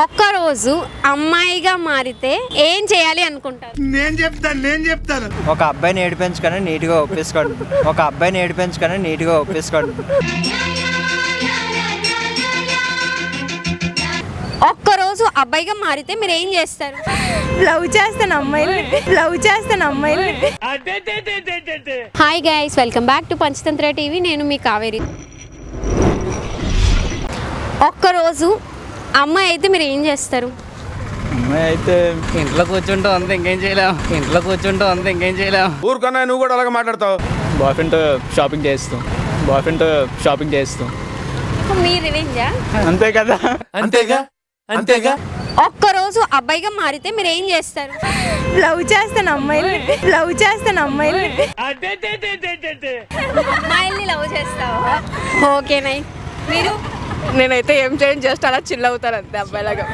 अम्माइगा मारिते एम चेयाली अनुकुंटारू नेनु चेप्तानु नेनु चेप्तानु ओक अब्बायिनि एडिपिंचुकोनि नीटिगा ओप्पिंचुकोंडि ओक अब्बायिनि एडिपिंचुकोनि नीटिगा ओप्पिंचुकोंडि ఒక్క రోజు అబ్బాయిగా మారితే మీరు ఏం చేస్తారు లవ్ చేస్తాను అమ్మాయిని అదే Hi guys welcome back to Panchatantra TV నేను మీ కావేరి ఒక్క రోజు అమ్మాయి అయితే మీరు ఏం చేస్తారు అమ్మాయి అయితే ఇంట్లో కూర్చుంటా అంతే ఇంకేం చేయలేం ఊర్కన్నా నువ్వు కూడా అలాగా మాట్లాడతావు బాయ్ ఫ్రెండ్ తో షాపింగ్ చేస్తాం మీ రివెంజా అంతే కదా అబ్బాయిగా మారితే మీరు ఏం చేస్తారు లవ్ చేస్తాను అమ్మాయిని అదే అమ్మాయిని లవ్ చేస్తావా ఓకేనా మీరు నేనైతే ఏం చేయను జస్ట్ అలా చిల్ అవుతాను అంతే అబ్బాయిలాగా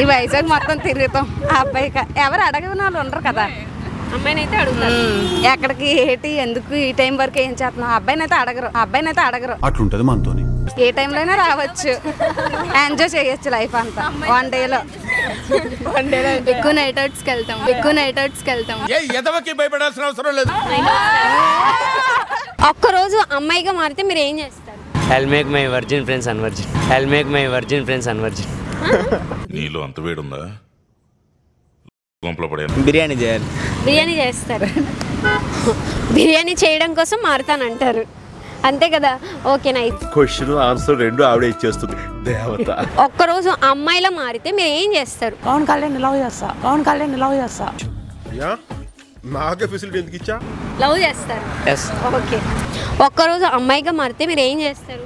ఈ వైజాగ్ మొత్తం తిరుగుతాం అబ్బాయి ఎవరు అడగని వాళ్ళు ఉండరు కదా అమ్మాయిని అయితే అడుగుతారు ఎక్కడికి ఏటి ఎందుకు ఈ టైం వరకు ఏం చేస్తున్నావు అబ్బాయిని అయితే అడగరు అట్లుంటది మనతోని ఏ టైం లోనే రావచ్చు ఎంజాయ్ చేయొచ్చు లైఫ్ అంతా వన్ డే లో ఎక్కువ నైట్ అవుట్స్ కి వెళ్తాం ఏ ఎదవకి భయపడాల్సిన అవసరం లేదు ఒక్క రోజు అమ్మాయిగా మారితే మీరు ఏం చేస్తారు I'll make my virgin friends unvirgin నీలో అంత వేడుందా బిర్యానీ చేయడం కోసం మారుతానంటారు అంతే కదా ఓకేనా క్వశ్చన్ ఆన్సర్ రెండు ఆవిడ ఇచ్చేస్తుంది దేవత ఒక్క రోజు అమ్మాయిలా మారితే మీరు ఏం చేస్తారు పవన్ కళ్యాణ్ లవ్ చేస్తా యా నాకే ఫెసిలిటీ ఎందుకు ఇచ్చా లవ్ చేస్తారు yes ఓకే ఒక్క రోజు అమ్మాయిగా మారితే మీరు ఏం చేస్తారు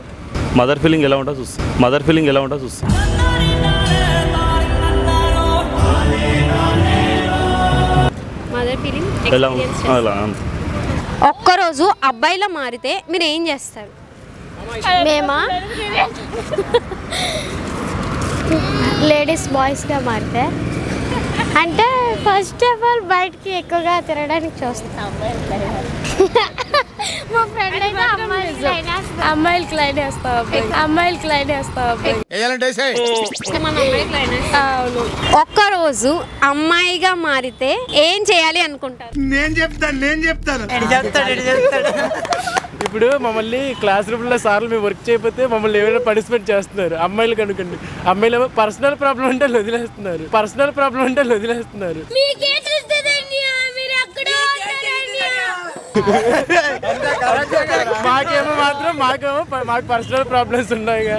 మదర్ ఫీలింగ్ ఎలా ఉంటా చూస్తా ఒక్క రోజు అబ్బాయిలా మారితే మీరు ఏం చేస్తారు లేడీస్ బాయ్స్గా మారితే అంటే ఫస్ట్ ఆఫ్ ఆల్ బయటికి ఎక్కువగా తిరగడానికి చూస్తాం మా ఫ్రెండ్ అయితే అమ్మాయిలు ఒక్క రోజు అమ్మాయిగా మారితే ఏం చేయాలి అనుకుంటారు నేను చెప్తాను ఇప్పుడు మమ్మల్ని క్లాస్ రూమ్ లో సార్లు మేము వర్క్ చేయకపోతే మమ్మల్ని ఏమైనా పనిష్మెంట్ చేస్తున్నారు అమ్మాయిలు కనుకండి అమ్మాయిలు పర్సనల్ ప్రాబ్లం అంటే వదిలేస్తున్నారు మాకేమో పర్సనల్ ప్రాబ్లమ్స్ ఉన్నాయిగా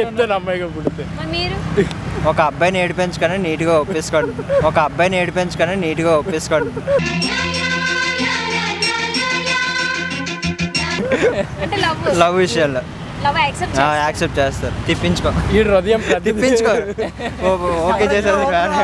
చెప్తాను అమ్మాయిగా పుడితే ఒక అబ్బాయిని ఏడిపించుకొని నీట్గా ఒప్పించుకోండి లవ్ విషయాల్లో యాక్సెప్ట్ చేస్తారు తిప్పించుకో ఓకే చేసేది